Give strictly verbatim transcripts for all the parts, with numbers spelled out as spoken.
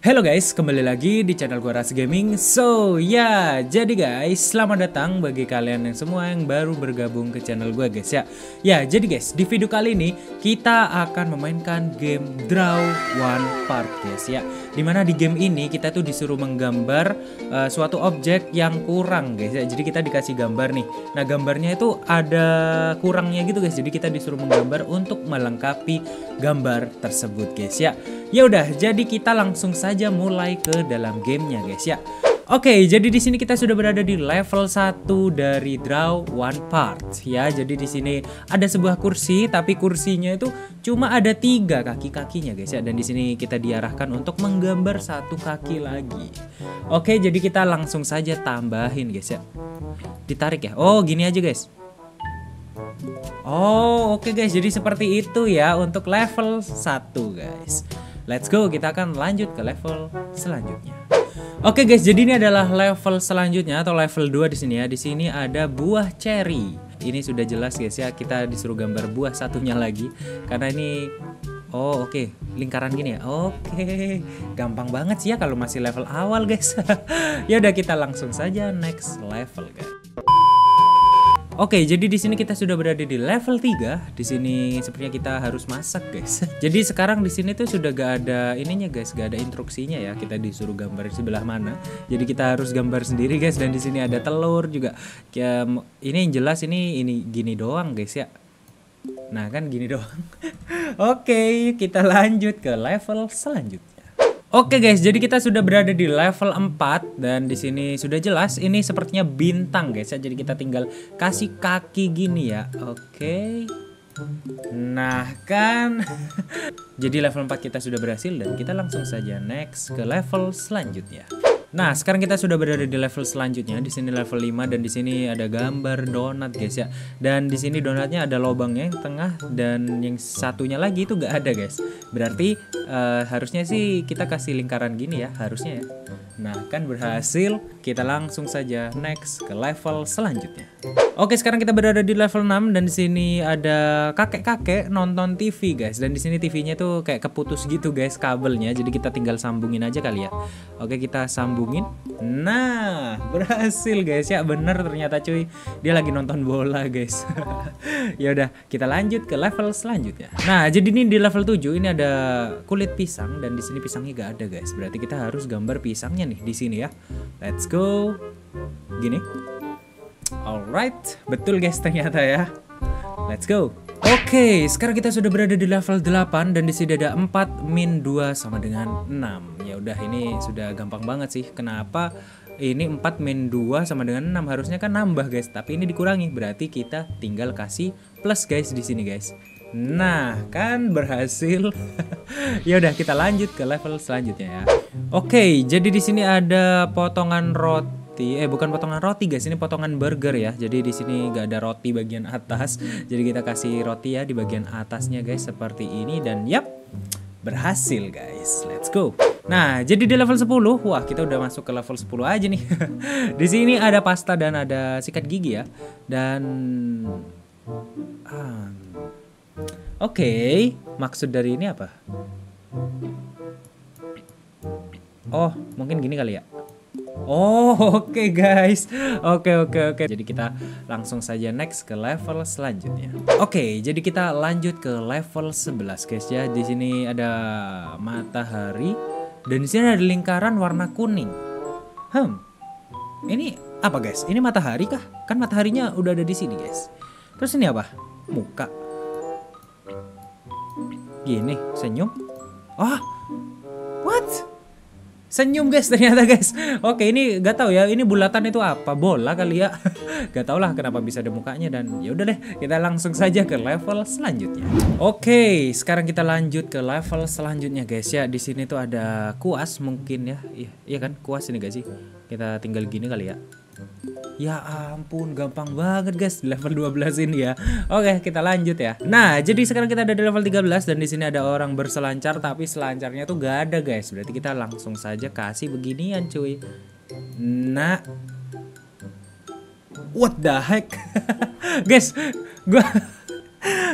Halo guys, kembali lagi di channel gua Razz Gaming. So ya, yeah, jadi guys, selamat datang bagi kalian yang semua yang baru bergabung ke channel gua guys ya. Ya, yeah, jadi guys, di video kali ini kita akan memainkan game Draw One Part guys ya. Dimana di game ini kita tuh disuruh menggambar uh, suatu objek yang kurang guys ya. Jadi kita dikasih gambar nih. Nah, gambarnya itu ada kurangnya gitu guys. Jadi kita disuruh menggambar untuk melengkapi gambar tersebut guys ya. Ya udah, jadi kita langsung saja mulai ke dalam gamenya guys ya. Oke, jadi di sini kita sudah berada di level satu dari Draw One Part ya. Jadi di sini ada sebuah kursi, tapi kursinya itu cuma ada tiga kaki-kakinya guys ya. Dan di sini kita diarahkan untuk menggambar satu kaki lagi. Oke, jadi kita langsung saja tambahin guys ya. Ditarik ya. Oh, gini aja guys. Oh, oke guys. Jadi seperti itu ya untuk level satu guys. Let's go, kita akan lanjut ke level selanjutnya. Oke guys, jadi ini adalah level selanjutnya atau level dua di sini ya. Di sini ada buah ceri. Ini sudah jelas guys ya, kita disuruh gambar buah satunya lagi karena ini oh oke, okay. Lingkaran gini ya. Oke. Okay. Gampang banget sih ya kalau masih level awal guys. Ya udah, kita langsung saja next level guys. Oke, jadi di sini kita sudah berada di level tiga. Di sini sepertinya kita harus masak, guys. Jadi sekarang di sini tuh sudah gak ada ininya, guys. Gak ada instruksinya ya. Kita disuruh gambar di sebelah mana. Jadi kita harus gambar sendiri, guys. Dan di sini ada telur juga. Ini yang jelas ini ini gini doang, guys ya. Nah, kan gini doang. Oke, kita lanjut ke level selanjutnya. Oke guys, jadi kita sudah berada di level empat dan di sini sudah jelas ini sepertinya bintang guys ya. Jadi kita tinggal kasih kaki gini ya. Oke. Nah, kan. Jadi level empat kita sudah berhasil dan kita langsung saja next ke level selanjutnya. Nah, sekarang kita sudah berada di level selanjutnya. Di sini level lima dan di sini ada gambar donat guys ya. Dan di sini donatnya ada lubangnya yang tengah dan yang satunya lagi itu gak ada guys. Berarti uh, harusnya sih kita kasih lingkaran gini ya, harusnya ya. Nah, kan berhasil. Kita langsung saja next ke level selanjutnya. Oke, sekarang kita berada di level enam dan di sini ada kakek-kakek nonton T V guys. Dan di sini T V-nya tuh kayak keputus gitu guys kabelnya. Jadi kita tinggal sambungin aja kali ya. Oke, kita sambung. Nah, berhasil guys ya, bener ternyata cuy, dia lagi nonton bola guys. Ya udah, kita lanjut ke level selanjutnya. Nah, jadi ini di level tujuh ini ada kulit pisang dan di sini pisangnya gak ada guys. Berarti kita harus gambar pisangnya nih di sini ya. Let's go. Gini. Alright, betul guys ternyata ya. Let's go. Oke, sekarang kita sudah berada di level delapan dan di sini ada empat min dua sama dengan enam. Ya udah, ini sudah gampang banget sih. Kenapa? Ini empat min dua sama dengan enam, harusnya kan nambah guys, tapi ini dikurangi. Berarti kita tinggal kasih plus guys di sini guys. Nah, kan berhasil. Ya udah, kita lanjut ke level selanjutnya ya. Oke, jadi di sini ada potongan roti. Eh bukan potongan roti guys, ini potongan burger ya. Jadi di sini gak ada roti bagian atas. Jadi kita kasih roti ya di bagian atasnya guys seperti ini dan yap, berhasil guys. Let's go. Nah, jadi di level sepuluh, wah kita udah masuk ke level sepuluh aja nih. Di sini ada pasta dan ada sikat gigi ya. Dan ah. Oke, okay. Maksud dari ini apa? Oh, mungkin gini kali ya. Oh, oke okay guys. Oke okay, oke okay, oke. Okay. Jadi kita langsung saja next ke level selanjutnya. Oke, okay, jadi kita lanjut ke level sebelas guys ya. Di sini ada matahari dan di sini ada lingkaran warna kuning. Hmm. Ini apa guys? Ini matahari kah? Kan mataharinya udah ada di sini guys. Terus ini apa? Muka. Gini, senyum. Ah. Oh, what? Senyum guys ternyata guys. Oke, ini gak tahu ya, ini bulatan itu apa, bola kali ya. Gak tau lah kenapa bisa ada mukanya. Dan ya udah deh, kita langsung saja ke level selanjutnya. Oke, sekarang kita lanjut ke level selanjutnya guys ya. Di sini tuh ada kuas mungkin ya. Iya, iya kan kuas ini guys sih. Kita tinggal gini kali ya. Ya ampun, gampang banget guys di level dua belas ini ya. Oke, kita lanjut ya. Nah, jadi sekarang kita ada di level tiga belas dan di sini ada orang berselancar tapi selancarnya tuh gak ada guys. Berarti kita langsung saja kasih beginian cuy. Nah, what the heck. Guys, gua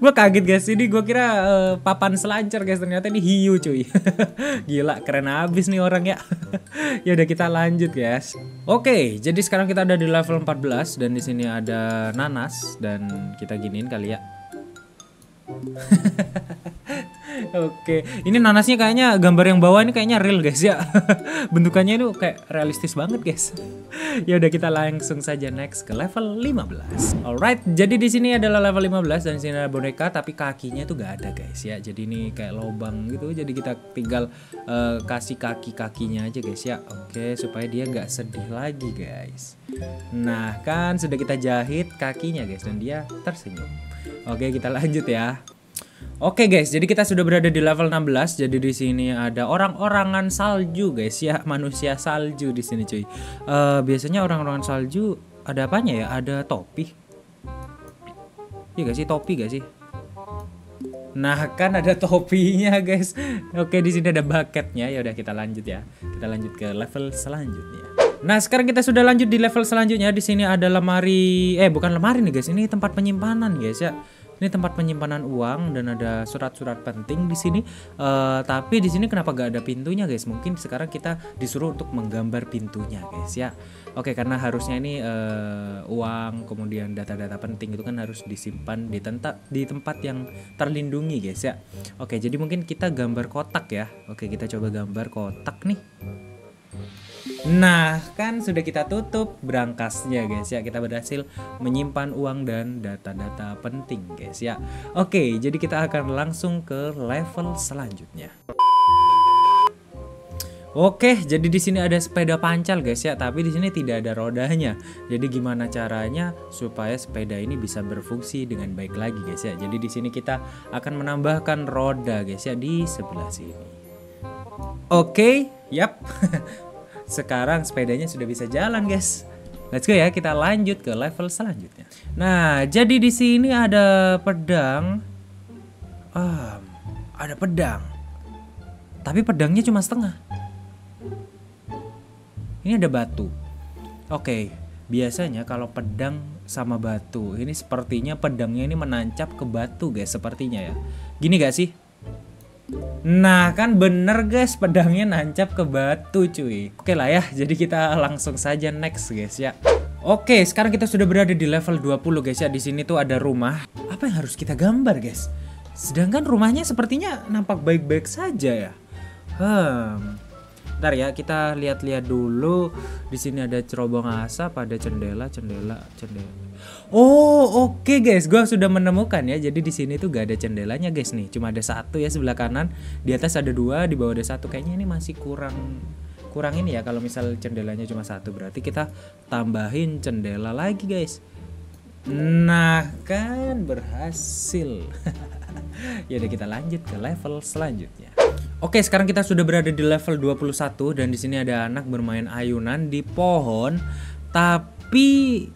Gue kaget guys, ini gue kira uh, papan selancar guys, ternyata ini hiu cuy. Gila, keren abis nih orang ya. Ya udah kita lanjut guys. Oke, jadi sekarang kita ada di level empat belas dan di sini ada nanas dan kita giniin kali ya. Oke, ini nanasnya kayaknya gambar yang bawah ini kayaknya real guys ya. Bentukannya itu kayak realistis banget guys. Ya udah kita langsung saja next ke level lima belas. Alright, jadi di sini adalah level lima belas dan di sini ada boneka tapi kakinya itu gak ada guys ya. Jadi ini kayak lobang gitu. Jadi kita tinggal uh, kasih kaki-kakinya aja guys ya. Oke, supaya dia gak sedih lagi guys. Nah, kan sudah kita jahit kakinya guys dan dia tersenyum. Oke, kita lanjut ya. Oke guys, jadi kita sudah berada di level enam belas. Jadi di sini ada orang-orangan salju guys ya, manusia salju di sini cuy. Uh, biasanya orang-orangan salju ada apanya ya? Ada topi. Iya gak sih, topi gak sih? Nah, kan ada topinya guys. Oke, di sini ada bucketnya. Ya udah kita lanjut ya. Kita lanjut ke level selanjutnya. Nah, sekarang kita sudah lanjut di level selanjutnya. Di sini ada lemari, eh bukan lemari nih guys, ini tempat penyimpanan guys ya. Ini tempat penyimpanan uang dan ada surat-surat penting di sini. Uh, tapi di sini kenapa gak ada pintunya guys? Mungkin sekarang kita disuruh untuk menggambar pintunya guys ya. Oke, karena harusnya ini uh, uang kemudian data-data penting itu kan harus disimpan di, di tempat yang terlindungi guys ya. Oke, jadi mungkin kita gambar kotak ya. Oke, kita coba gambar kotak nih. Nah, kan sudah kita tutup berangkasnya guys ya. Kita berhasil menyimpan uang dan data-data penting guys ya. Oke, jadi kita akan langsung ke level selanjutnya. Oke, jadi di sini ada sepeda pancal guys ya, tapi di sini tidak ada rodanya. Jadi gimana caranya supaya sepeda ini bisa berfungsi dengan baik lagi guys ya. Jadi di sini kita akan menambahkan roda guys ya di sebelah sini. Oke, yap. Sekarang sepedanya sudah bisa jalan guys. Let's go ya, kita lanjut ke level selanjutnya. Nah, jadi di sini ada pedang. Ah, ada pedang. Tapi pedangnya cuma setengah. Ini ada batu. Oke, biasanya kalau pedang sama batu, ini sepertinya pedangnya ini menancap ke batu guys, sepertinya ya. Gini gak sih? Nah, kan bener guys, pedangnya nancap ke batu cuy. Oke lah ya, jadi kita langsung saja next guys ya. Oke, sekarang kita sudah berada di level dua puluh guys ya. Di sini tuh ada rumah. Apa yang harus kita gambar guys? Sedangkan rumahnya sepertinya nampak baik-baik saja ya. Hmm. Bentar ya, kita lihat-lihat dulu. Di sini ada cerobong asap, ada cendela, cendela, cendela. Oh, oke okay guys, gue sudah menemukan ya. Jadi di sini tuh gak ada jendelanya guys nih, cuma ada satu ya sebelah kanan. Di atas ada dua, di bawah ada satu. Kayaknya ini masih kurang, kurang ini ya. Kalau misal jendelanya cuma satu, berarti kita tambahin jendela lagi guys. Nah, kan berhasil. Ya udah kita lanjut ke level selanjutnya. Oke, sekarang kita sudah berada di level dua puluh satu dan di sini ada anak bermain ayunan di pohon, tapi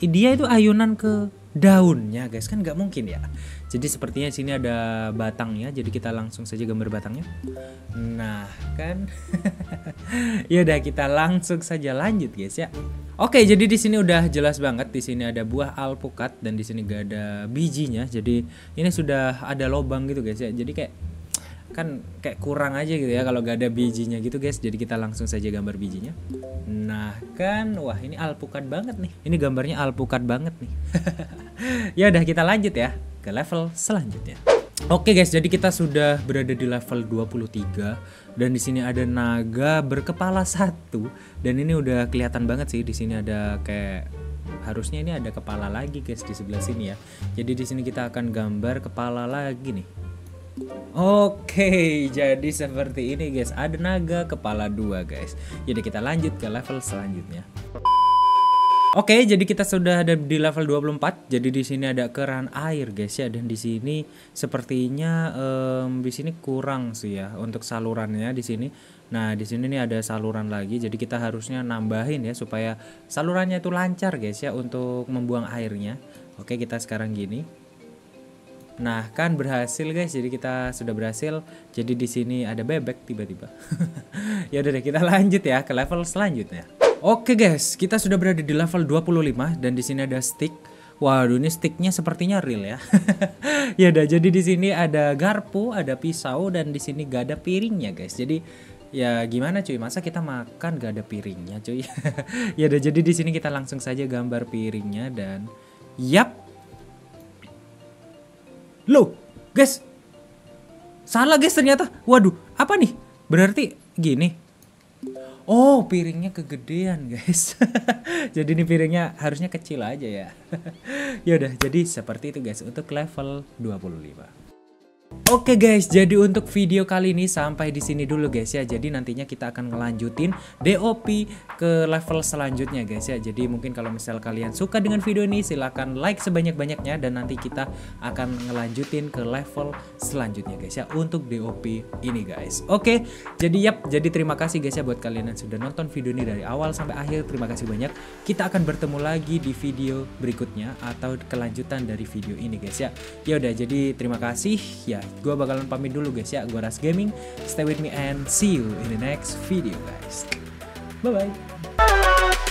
dia itu ayunan ke daunnya guys, kan nggak mungkin ya. Jadi sepertinya sini ada batangnya, jadi kita langsung saja gambar batangnya. Nah, kan. Ya udah kita langsung saja lanjut guys ya. Oke, jadi di sini udah jelas banget, di sini ada buah alpukat dan di sini gak ada bijinya. Jadi ini sudah ada lobang gitu guys ya. Jadi kayak kan kayak kurang aja gitu ya kalau gak ada bijinya gitu guys. Jadi kita langsung saja gambar bijinya. Nah, kan, wah ini alpukat banget nih. Ini gambarnya alpukat banget nih. Ya udah kita lanjut ya ke level selanjutnya. Oke guys, jadi kita sudah berada di level dua puluh tiga dan di sini ada naga berkepala satu dan ini udah kelihatan banget sih. Di sini ada kayak harusnya ini ada kepala lagi guys di sebelah sini ya. Jadi di sini kita akan gambar kepala lagi nih. Oke, jadi seperti ini guys, ada naga kepala dua guys. Jadi kita lanjut ke level selanjutnya. Oke, jadi kita sudah ada di level dua puluh empat. Jadi di sini ada keran air guys ya, dan di sini sepertinya um, di sini kurang sih ya untuk salurannya di sini. Nah, di sini nih ada saluran lagi. Jadi kita harusnya nambahin ya supaya salurannya itu lancar guys ya untuk membuang airnya. Oke, kita sekarang gini. Nah, kan berhasil guys, jadi kita sudah berhasil. Jadi di sini ada bebek tiba-tiba. Ya udah deh, kita lanjut ya ke level selanjutnya. Oke guys, kita sudah berada di level dua puluh lima dan di sini ada stick. Waduh, ini sticknya sepertinya real ya. Ya udah, jadi di sini ada garpu, ada pisau, dan di sini gak ada piringnya guys. Jadi ya gimana cuy, masa kita makan gak ada piringnya cuy. Ya udah, jadi di sini kita langsung saja gambar piringnya dan yap. Loh, guys. Salah guys ternyata. Waduh, apa nih? Berarti gini. Oh, piringnya kegedean guys. Jadi ini piringnya harusnya kecil aja ya. Yaudah, jadi seperti itu guys untuk level dua puluh lima. Oke guys, jadi untuk video kali ini sampai di sini dulu guys ya. Jadi nantinya kita akan ngelanjutin D O P ke level selanjutnya guys ya. Jadi mungkin kalau misal kalian suka dengan video ini, silahkan like sebanyak-banyaknya. Dan nanti kita akan ngelanjutin ke level selanjutnya guys ya, untuk D O P ini guys. Oke, jadi yap, jadi terima kasih guys ya buat kalian yang sudah nonton video ini dari awal sampai akhir. Terima kasih banyak. Kita akan bertemu lagi di video berikutnya atau kelanjutan dari video ini guys ya. Yaudah, jadi terima kasih ya. Gue bakalan pamit dulu guys ya. Gue Razz Gaming, stay with me and see you in the next video guys. Bye bye.